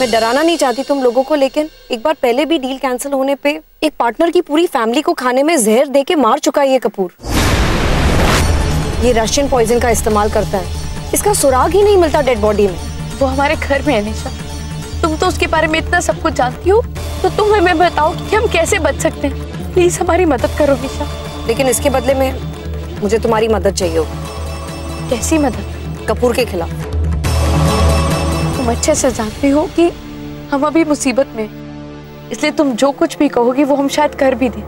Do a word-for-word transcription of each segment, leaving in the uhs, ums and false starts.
मैं डराना नहीं चाहती तुम लोगों को, लेकिन एक बार पहले भी डील कैंसिल होने पे एक पार्टनर की पूरी फैमिली को खाने में जहर दे के मार चुका है ये कपूर। ये रशियन पॉइजन का इस्तेमाल करता है, इसका सुराग ही नहीं मिलता डेड बॉडी में। वो हमारे घर में है निशा, तुम तो उसके बारे में इतना सब कुछ जानती हो, तो तुम हमें बताओ कि हम कैसे बच सकते हैं। प्लीज हमारी मदद करो निशा। लेकिन इसके बदले में मुझे तुम्हारी मदद चाहिए होगी। कैसी मदद? कपूर के खिलाफ। तुम अच्छे से जानती हो कि हम अभी मुसीबत में, इसलिए तुम जो कुछ भी कहोगी वो हम शायद कर भी दें,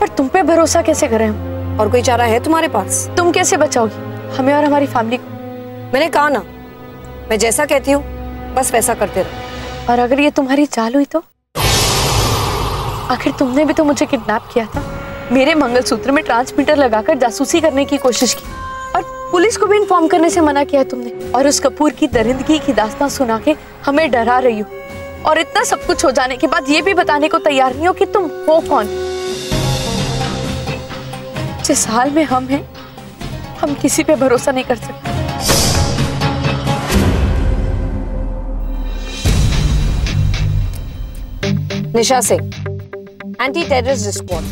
पर तुम पे भरोसा कैसे करें हम? और कोई चारा है तुम्हारे पास? तुम कैसे बचाओगी हमें और हमारी फैमिली को? मैंने कहा ना, मैं जैसा कहती हूँ बस वैसा करते रहो। और अगर ये तुम्हारी चाल हुई तो? आखिर तुमने भी तो मुझे किडनैप किया था, मेरे मंगलसूत्र में ट्रांसमीटर लगाकर जासूसी करने की कोशिश की, और पुलिस को भी इन्फॉर्म करने से मना किया तुमने, और उस कपूर की दरिंदगी की दास्तान सुना के हमें डरा रही हो, और इतना सब कुछ हो जाने के बाद ये भी बताने को तैयार नहीं हो कि तुम हो कौन। जिस हाल में हम हैं, हम किसी पे भरोसा नहीं कर सकते। Nisha Singh, anti terrorist squad,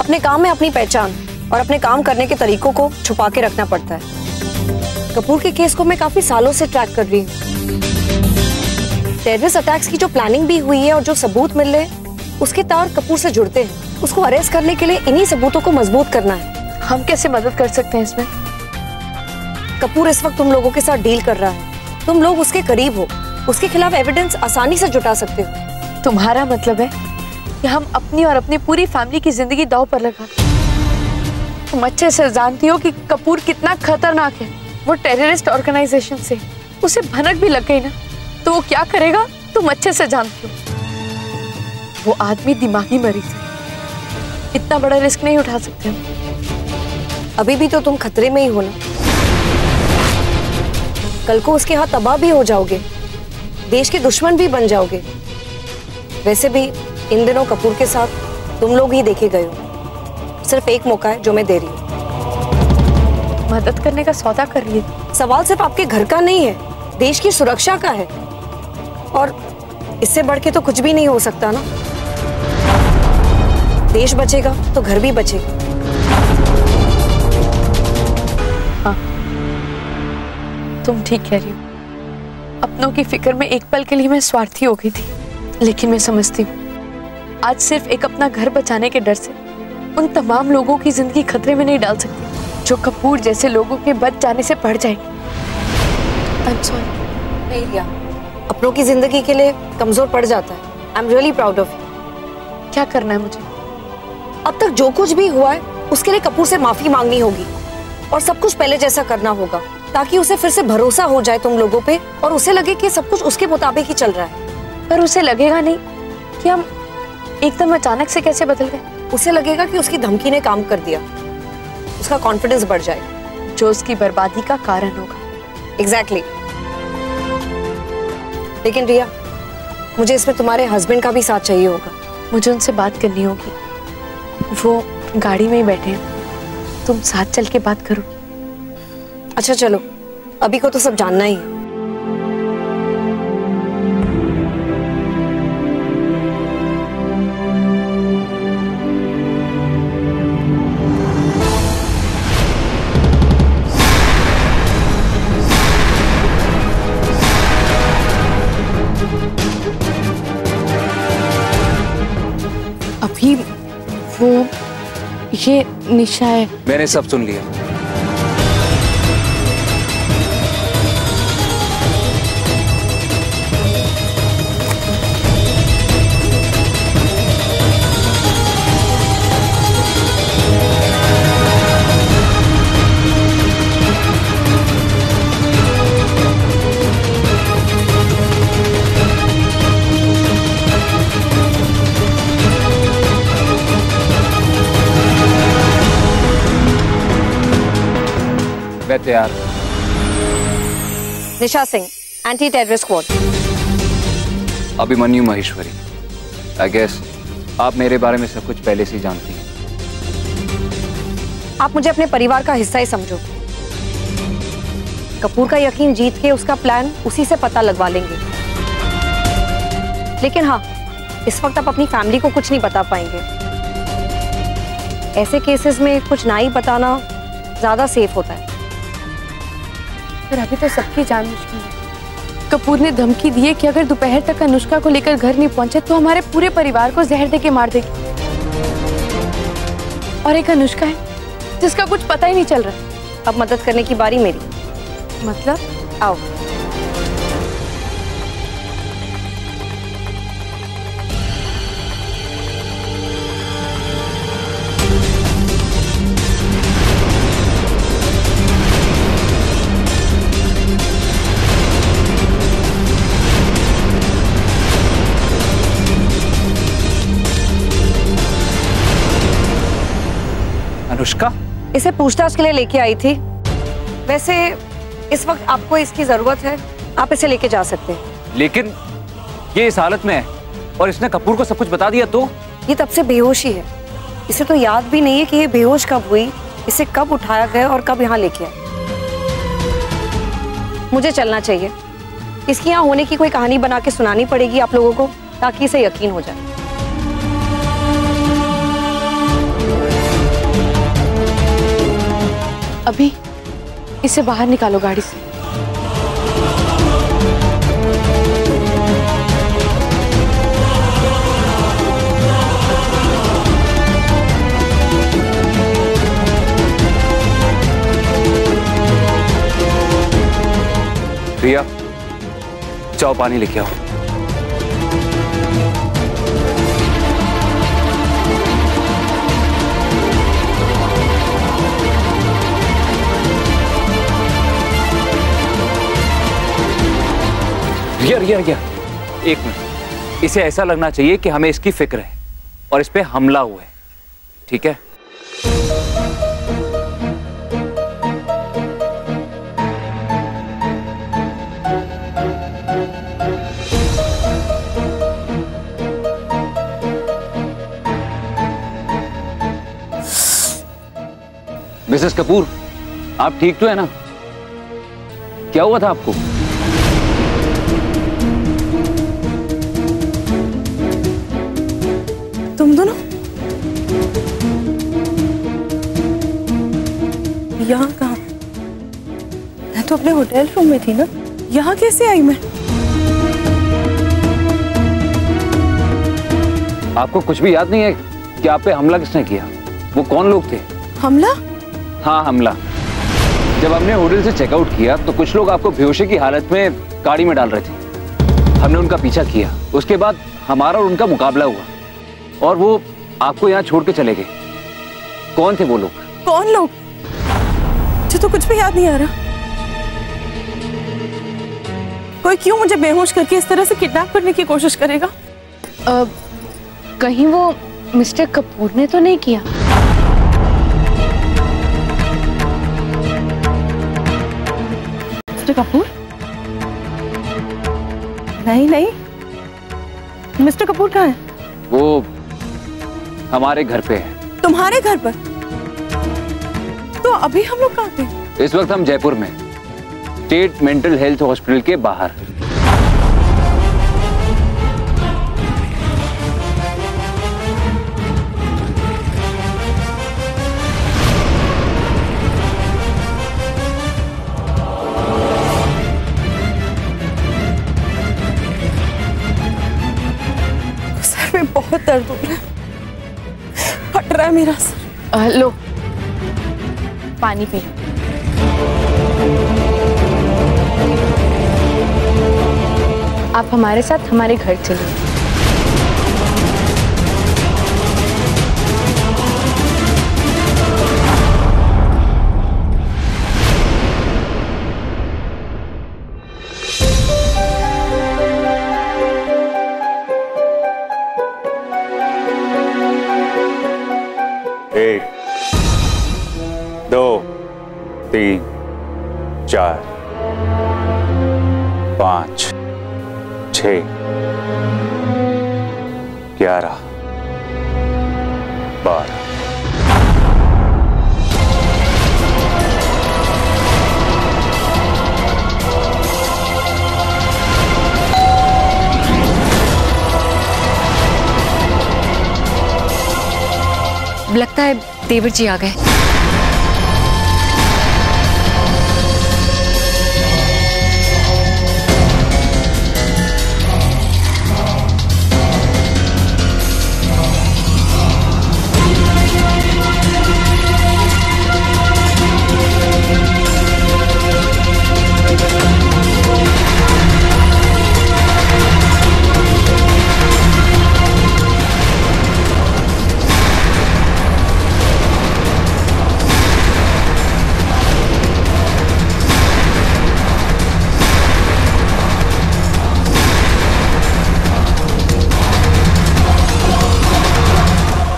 अपने काम में अपनी पहचान और अपने काम करने के तरीकों को छुपा के रखना पड़ता है। कपूर के केस को मैं काफी सालों से ट्रैक कर रही हूँ। टेररिस्ट अटैक्स की जो प्लानिंग भी हुई है और जो सबूत मिल रहे हैं, उसके तार कपूर से जुड़ते हैं। उसको अरेस्ट करने के लिए इन्हीं सबूतों को मजबूत करना है। हम कैसे मदद कर सकते हैं इसमें? कपूर इस वक्त तुम लोगों के साथ डील कर रहा है, तुम लोग उसके करीब हो, उसके खिलाफ एविडेंस आसानी से जुटा सकते हो। तुम्हारा मतलब है कि हम अपनी और अपनी पूरी फैमिली की जिंदगी दांव पर लगा? तुम अच्छे से जानती हो कि कपूर कितना खतरनाक है। वो टेररिस्ट ऑर्गेनाइजेशन से उसे भनक भी लग गई ना, तो वो क्या करेगा तुम अच्छे से जानती हो। वो आदमी दिमागी मरीज है, इतना बड़ा रिस्क नहीं उठा सकते हम। अभी भी तो तुम खतरे में ही हो ना, कल को उसके हाथ तबाह भी हो जाओगे, देश के दुश्मन भी बन जाओगे। वैसे भी इन दिनों कपूर के साथ तुम लोग ही देखे गए हो। सिर्फ एक मौका है जो मैं दे रही हूँ। मदद करने का सौदा कर रही है। सवाल सिर्फ आपके घर का नहीं है, देश की सुरक्षा का है, और इससे बढ़ के तो कुछ भी नहीं हो सकता ना। देश बचेगा तो घर भी बचेगा। हाँ, तुम ठीक कह रही हो। अपनों की फिक्र में एक पल के लिए मैं स्वार्थी हो गई थी, लेकिन मैं समझती हूँ आज सिर्फ एक अपना घर बचाने के डर से उन तमाम लोगों की जिंदगी खतरे में नहीं डाल सकती जो कपूर जैसे लोगों के बच जाने से पड़ जाएंगे। I'm sorry, नहीं रिया, अपनों की जिंदगी के लिए कमजोर पड़ जाता है। I am really proud of you. क्या करना है मुझे? अब तक जो कुछ भी हुआ है उसके लिए कपूर से माफी मांगनी होगी, और सब कुछ पहले जैसा करना होगा, ताकि उसे फिर से भरोसा हो जाए तुम लोगों पे, और उसे लगे कि सब कुछ उसके मुताबिक ही चल रहा है। पर उसे लगेगा नहीं कि हम एकदम अचानक से कैसे बदल गए। उसे लगेगा कि उसकी धमकी ने काम कर दिया, उसका कॉन्फिडेंस बढ़ जाएगा, जो उसकी बर्बादी का कारण होगा। Exactly exactly. लेकिन रिया, मुझे इसमें तुम्हारे हस्बैंड का भी साथ चाहिए होगा। मुझे उनसे बात करनी होगी, वो गाड़ी में ही बैठे हैं। तुम साथ चल के बात करो। अच्छा चलो, अभी को तो सब जानना ही है। अभी वो ये निशा है। मैंने सब सुन लिया। तैयार। Nisha Singh, anti terrorist squad. Abhimanyu Maheshwari, I guess आप मेरे बारे में सब कुछ पहले से जानती हैं। आप मुझे अपने परिवार का हिस्सा ही समझो। कपूर का यकीन जीत के उसका प्लान उसी से पता लगवा लेंगे। लेकिन हाँ, इस वक्त आप अपनी फैमिली को कुछ नहीं बता पाएंगे। ऐसे केसेस में कुछ ना ही बताना ज्यादा सेफ होता है। पर अभी तो सबकी जान मुश्किल है। कपूर ने धमकी दी है कि अगर दोपहर तक अनुष्का को लेकर घर नहीं पहुंचे तो हमारे पूरे परिवार को जहर देके मार देगी। और एक अनुष्का है जिसका कुछ पता ही नहीं चल रहा। अब मदद करने की बारी मेरी। मतलब आओ। अनुष्का इसे पूछताछ के लिए लेके आई थी। वैसे इस वक्त आपको इसकी जरूरत है, आप इसे लेके जा सकते हैं। लेकिन ये इस हालत में है और इसने कपूर को सब कुछ बता दिया तो? ये तब से बेहोश ही है। इसे तो याद भी नहीं है कि ये बेहोश कब हुई, इसे कब उठाया गया और कब यहाँ लेके आए। मुझे चलना चाहिए। इसकी यहाँ होने की कोई कहानी बना के सुनानी पड़ेगी आप लोगों को ताकि इसे यकीन हो जाए। अभी इसे बाहर निकालो गाड़ी से। रिया, जाओ पानी लेके आओ। रिया, रिया, रिया, एक मिनट। इसे ऐसा लगना चाहिए कि हमें इसकी फिक्र है और इस पे हमला हुआ है, ठीक है? मिसेस कपूर, आप ठीक तो है ना? क्या हुआ था आपको? तुम दोनों यहाँ कहाँ? मैं तो अपने होटल रूम में थी ना, यहाँ कैसे आई मैं? आपको कुछ भी याद नहीं है कि आप पे हमला किसने किया? वो कौन लोग थे? हमला? हाँ, हमला। जब हमने होटल से चेकआउट किया तो कुछ लोग आपको बेहोशी की हालत में गाड़ी में डाल रहे थे। हमने उनका पीछा किया। उसके बाद हमारा और उनका मुकाबला हुआ और वो आपको यहाँ छोड़ के चले गए। कौन थे वो लोग? कौन लोग? मुझे तो कुछ भी याद नहीं आ रहा। कोई क्यों मुझे बेहोश करके इस तरह से किडनैप करने की कोशिश करेगा? आ, कहीं वो मिस्टर कपूर ने तो नहीं किया? मिस्टर कपूर? नहीं नहीं, मिस्टर कपूर कहाँ है? वो हमारे घर पे है। तुम्हारे घर पर? तो अभी हम लोग कहाँ थे? इस वक्त हम जयपुर में स्टेट मेंटल हेल्थ हॉस्पिटल के बाहर। सर में बहुत दर्द हो रहा है, फट रहा है मेरा सर। लो पानी पी। आप हमारे साथ हमारे घर चलिए। एक, दो, तीन, चार, पाँच, छः, ग्यारह, बारह। है देवर जी आ गए।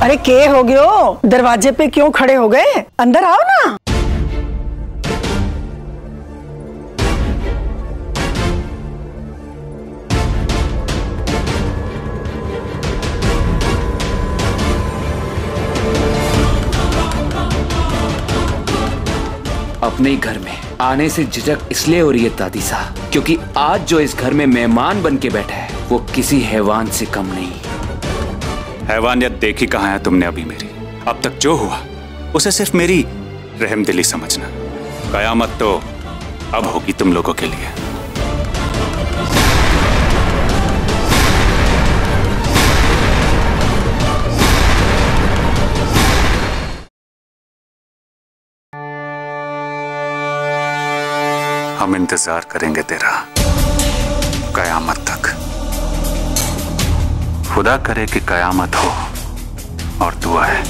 अरे के हो गयो, दरवाजे पे क्यों खड़े हो गए? अंदर आओ ना। अपने घर में आने से झिझक इसलिए हो रही है दादी साहब, क्योंकि आज जो इस घर में मेहमान बन के बैठा है वो किसी हैवान से कम नहीं। हैवानियत देखी कहाँ है तुमने अभी मेरी? अब तक जो हुआ उसे सिर्फ मेरी रहमदिली समझना। कयामत तो अब होगी तुम लोगों के लिए। हम इंतजार करेंगे तेरा कयामत तक। खुदा करे कि कयामत हो और दुआ है।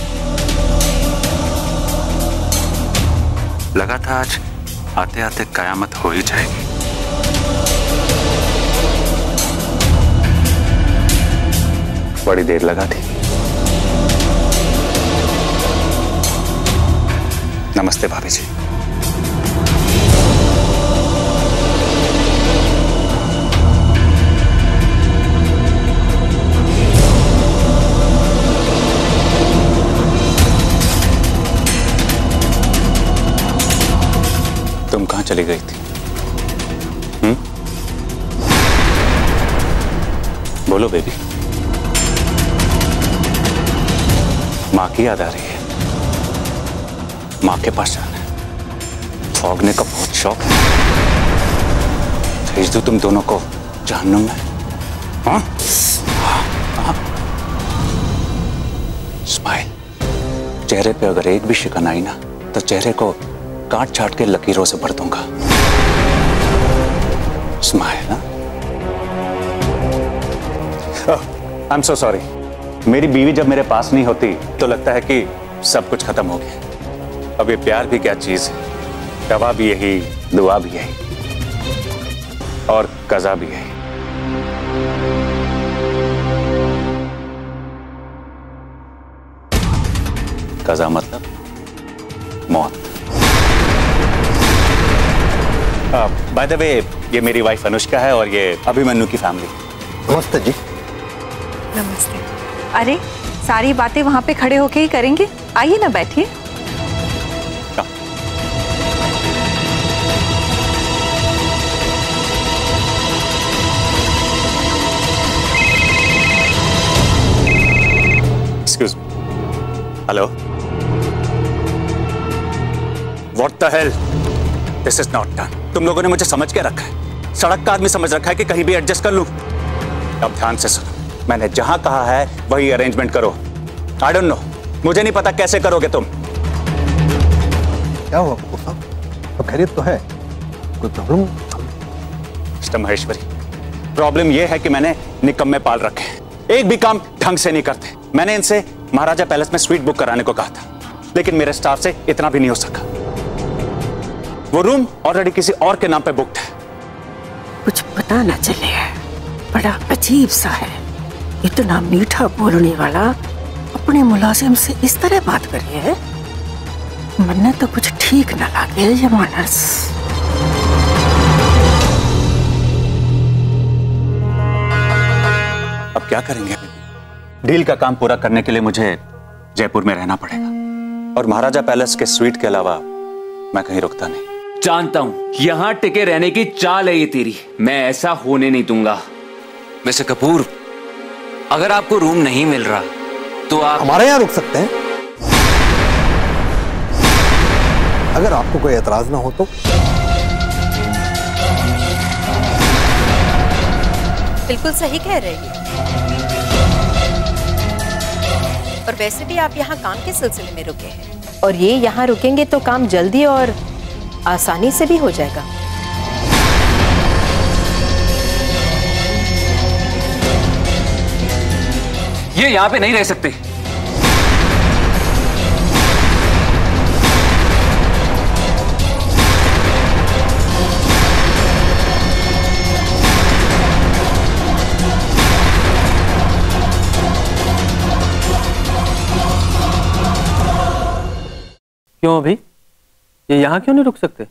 लगा था आज आते आते कयामत हो ही जाएगी। बड़ी देर लगा थी। नमस्ते भाभी जी। तुम कहाँ चली गई थी? हम्म? बोलो बेबी। माँ की याद आ रही है? माँ के पास जाना है। फौगने का बहुत शौक है। भेज दूँ तुम दोनों को जहन्नुम में। हाँ? हाँ? स्माइल। चेहरे पे अगर एक भी शिकन आई ना तो चेहरे को काट छाट के लकीरों से भर दूंगा। स्माइल ना? I am so sorry. मेरी बीवी जब मेरे पास नहीं होती तो लगता है कि सब कुछ खत्म हो गया। अब ये प्यार भी क्या चीज है? दवा भी यही, दुआ भी यही और कजा भी यही। कजा मतलब मौत। बाय द वे ये मेरी वाइफ अनुष्का है और ये अभिमन्यु की फैमिली। नमस्ते जी। नमस्ते। अरे सारी बातें वहाँ पे खड़े होके ही करेंगे, आइए ना बैठिए। Excuse. Hello. What the hell? This is not done. तुम लोगों ने मुझे समझ के रखा है, सड़क का आदमी समझ रखा है कि कहीं भी एडजस्ट कर लूं। अब ध्यान से सुनो, मैंने जहां कहा है वही अरेंजमेंट करो। आई डोंट नो, मुझे नहीं पता कैसे करोगे तुम। क्या हुआ आपको साहब? तो खैरियत तो है, कोई प्रॉब्लम? मिस्टर महेश्वरी, प्रॉब्लम यह है कि मैंने निकम्मे पाल रखे हैं, एक भी काम ढंग से नहीं करते। मैंने इनसे महाराजा पैलेस में स्वीट बुक कराने को कहा था, लेकिन मेरे स्टाफ से इतना भी नहीं हो सका। वो रूम ऑलरेडी किसी और के नाम पे बुक्ड है। कुछ पता ना चले, बड़ा अजीब सा है। इतना मीठा बोलने वाला अपने मुलाजिम से इस तरह बात कर रही है। मन्ने तो कुछ ठीक ना लगे ये मानस। अब क्या करेंगे? डील का काम पूरा करने के लिए मुझे जयपुर में रहना पड़ेगा और महाराजा पैलेस के स्वीट के अलावा मैं कहीं रुकता नहीं। जानता हूँ यहाँ टिके रहने की चाल है ये तेरी, मैं ऐसा होने नहीं दूंगा। मिस्टर कपूर, अगर आपको रूम नहीं मिल रहा तो आप हमारे यहाँ रुक सकते हैं। अगर आपको कोई एतराज ना हो तो। बिल्कुल सही कह रही है। और वैसे भी आप यहाँ काम के सिलसिले में रुके हैं और ये यहाँ रुकेंगे तो काम जल्दी और आसानी से भी हो जाएगा। ये यहाँ पे नहीं रह सकते। क्यों अभी? ये यहाँ क्यों नहीं रुक सकते?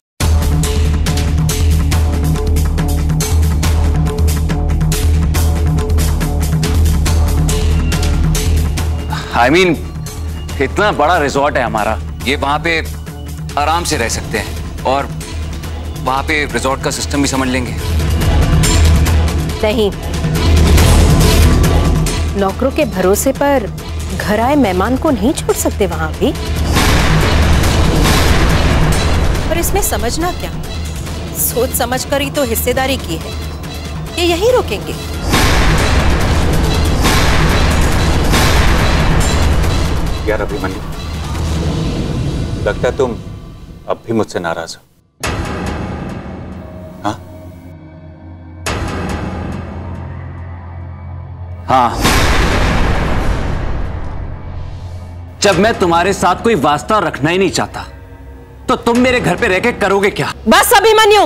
आई I मीन mean, इतना बड़ा रिजॉर्ट है हमारा, ये वहाँ पे आराम से रह सकते हैं और वहाँ पे रिजॉर्ट का सिस्टम भी समझ लेंगे। नहीं, नौकरों के भरोसे पर घर आए मेहमान को नहीं छोड़ सकते वहाँ भी। पर इसमें समझना क्या, सोच समझकर ही तो हिस्सेदारी की है। ये यहीं रोकेंगे। यार अभिमन्यु, लगता है तुम अब भी मुझसे नाराज हो। हाँ हाँ जब मैं तुम्हारे साथ कोई वास्ता रखना ही नहीं चाहता तो तुम मेरे घर पे रह के करोगे क्या? बस अभिमन्यु,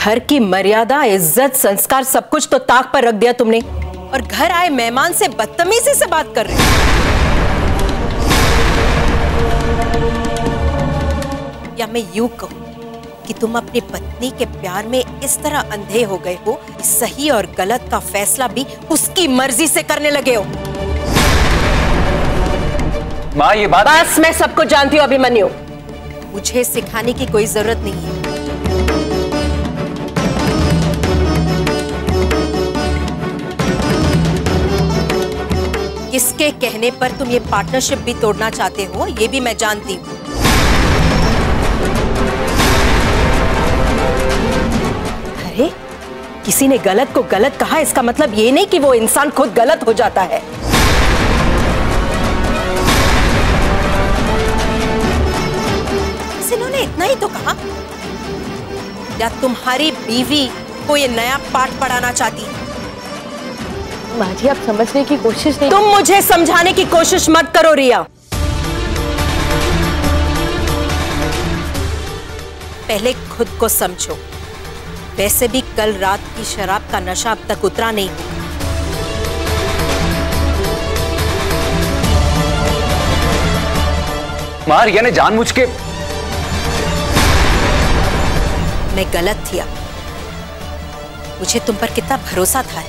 घर की मर्यादा, इज्जत, संस्कार सब कुछ तो ताक पर रख दिया तुमने और घर आए मेहमान से बदतमीजी से बात कर रहे हो। या मैं यूं कहूं कि तुम अपनी पत्नी के प्यार में इस तरह अंधे हो गए हो कि सही और गलत का फैसला भी उसकी मर्जी से करने लगे हो। माँ ये बात, बस मैं सब कुछ जानती हूँ अभिमन्यु, मुझे सिखाने की कोई जरूरत नहीं है। इसके कहने पर तुम ये पार्टनरशिप भी तोड़ना चाहते हो, ये भी मैं जानती हूँ। अरे, किसी ने गलत को गलत कहा, इसका मतलब ये नहीं कि वो इंसान खुद गलत हो जाता है। इन्होंने इतना ही तो कहा। या तुम्हारी बीवी को ये नया पाठ पढ़ाना चाहती है? माँ जी, आप समझने की कोशिश नहीं। तुम मुझे समझाने की कोशिश मत करो रिया। पहले खुद को समझो। वैसे भी कल रात की शराब का नशा अब तक उतरा नहीं। माँ, रिया ने जानबूझ के, मैं गलत थी। अब मुझे तुम पर कितना भरोसा था।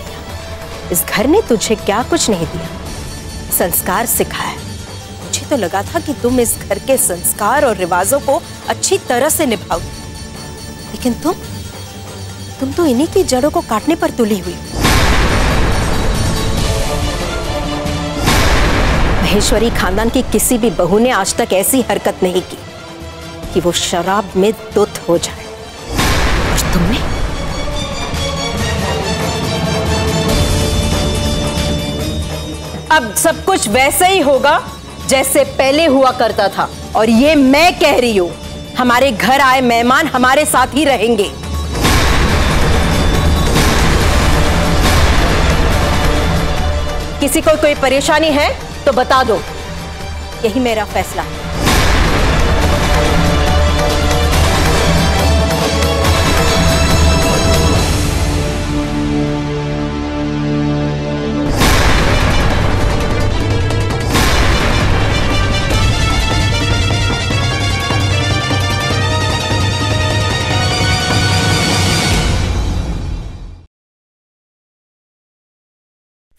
इस घर ने तुझे क्या कुछ नहीं दिया, संस्कार सिखाया। मुझे तो लगा था कि तुम इस घर के संस्कार और रिवाजों को अच्छी तरह से निभाओ, लेकिन तुम तुम तो इन्हीं की जड़ों को काटने पर तुली हुई। महेश्वरी खानदान की किसी भी बहू ने आज तक ऐसी हरकत नहीं की कि वो शराब में धुत हो जाए, और तुमने अब सब कुछ वैसे ही होगा जैसे पहले हुआ करता था। और ये मैं कह रही हूँ, हमारे घर आए मेहमान हमारे साथ ही रहेंगे। किसी को कोई परेशानी है तो बता दो, यही मेरा फैसला है।